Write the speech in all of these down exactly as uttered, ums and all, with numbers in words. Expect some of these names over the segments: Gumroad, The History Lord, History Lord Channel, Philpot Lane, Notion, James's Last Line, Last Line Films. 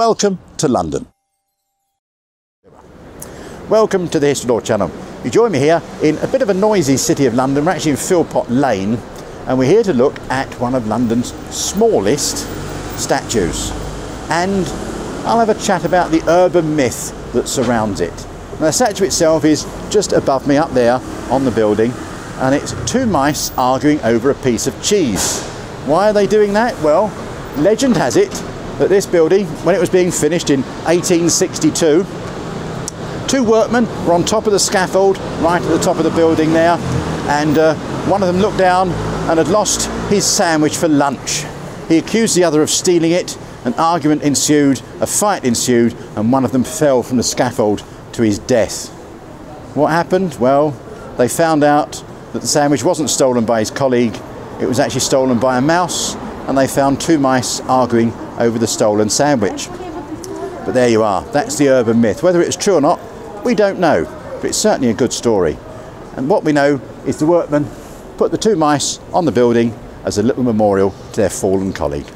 Welcome to London. Welcome to the History Lord Channel. You join me here in a bit of a noisy city of London. We're actually in Philpot Lane, and we're here to look at one of London's smallest statues. And I'll have a chat about the urban myth that surrounds it. Now, the statue itself is just above me up there on the building, and it's two mice arguing over a piece of cheese. Why are they doing that? Well, legend has it that this building, when it was being finished in eighteen sixty-two, two workmen were on top of the scaffold right at the top of the building there, and uh, one of them looked down and had lost his sandwich for lunch. He accused the other of stealing it. An argument ensued, a fight ensued, and one of them fell from the scaffold to his death. What happened? Well, they found out that the sandwich wasn't stolen by his colleague, it was actually stolen by a mouse, and they found two mice arguing over the stolen sandwich. But there you are, that's the urban myth. Whether it's true or not, we don't know, but it's certainly a good story. And what we know is the workmen put the two mice on the building as a little memorial to their fallen colleague.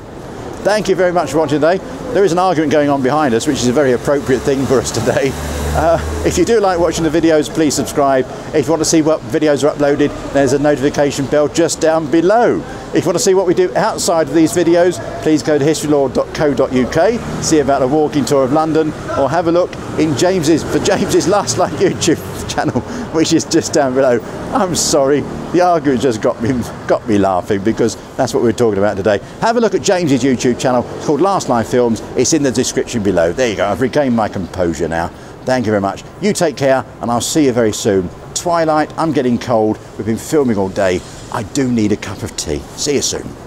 Thank you very much for watching today. There is an argument going on behind us, which is a very appropriate thing for us today. Uh, if you do like watching the videos, please subscribe. If you want to see what videos are uploaded, there's a notification bell just down below. If you want to see what we do outside of these videos, please go to history lord dot co dot U K, see about a walking tour of London, or have a look in James's, for James's Last Line YouTube channel, which is just down below. I'm sorry, the argument just got me, got me laughing, because that's what we were talking about today. Have a look at James's YouTube channel. It's called Last Line Films. It's in the description below. There you go. I've regained my composure now. Thank you very much. You take care, and I'll see you very soon. Twilight, I'm getting cold. We've been filming all day. I do need a cup of tea. See you soon.